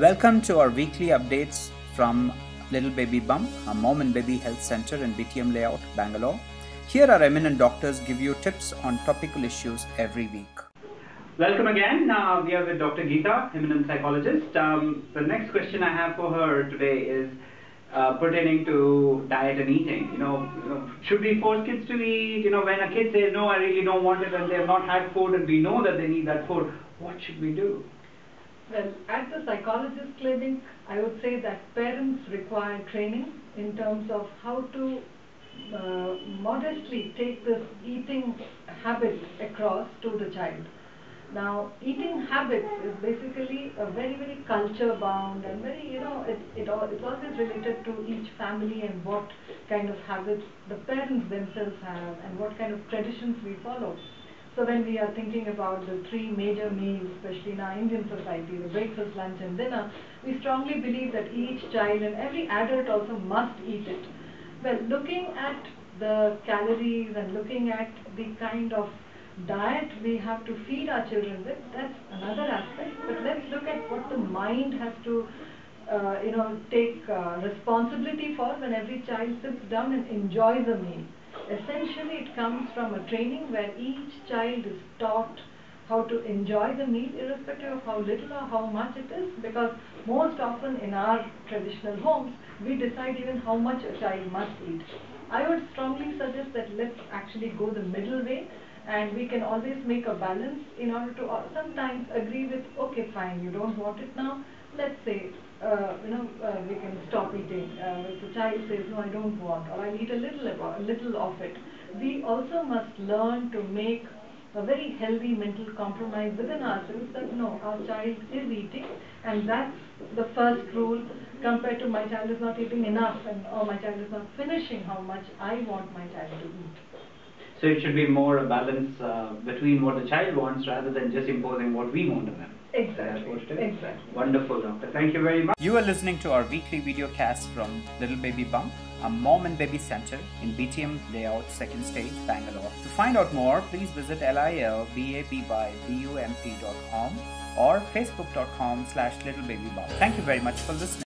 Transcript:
Welcome to our weekly updates from Little Baby Bump, our mom and baby health center in B T M Layout, Bangalore. Here our eminent doctors give you tips on topical issues every week. Welcome again. We are with Dr. Geeta, eminent psychologist. The next question I have for her today is pertaining to diet and eating. Should we force kids to eat? When a kid says, no, I really don't want it and they have not had food and we know that they need that food, what should we do? Well, at the psychologist clinic, I would say that parents require training in terms of how to modestly take this eating habit across to the child. Now, eating habits is basically a very, very culture bound and very, it's always related to each family and what kind of habits the parents themselves have and what kind of traditions we follow. So when we are thinking about the three major meals, especially in our Indian society, the breakfast, lunch and dinner, we strongly believe that each child and every adult also must eat it. Well, looking at the calories and looking at the kind of diet we have to feed our children with, that's another aspect. But let's look at what the mind has to take responsibility for when every child sits down and enjoys a meal. Essentially, it comes from a training where each child is taught how to enjoy the meal irrespective of how little or how much it is, because most often in our traditional homes, we decide even how much a child must eat. I would strongly suggest that let's actually go the middle way, and we can always make a balance in order to sometimes agree with, okay, fine, you don't want it now, let's say, we can stop eating. If the child says, no, I don't want, or I'll eat a little of it. We also must learn to make a very healthy mental compromise within ourselves that, no, our child is eating, and that's the first rule compared to my child is not eating enough, and or my child is not finishing how much I want my child to eat. So it should be more a balance between what the child wants rather than just imposing what we want on them. Exactly. Wonderful, doctor. Thank you very much. You are listening to our weekly video cast from Little Baby Bump, a mom and baby center in BTM Layout, 2nd stage, Bangalore. To find out more, please visit lilbabbump.com or facebook.com/littlebabybump. Thank you very much for listening.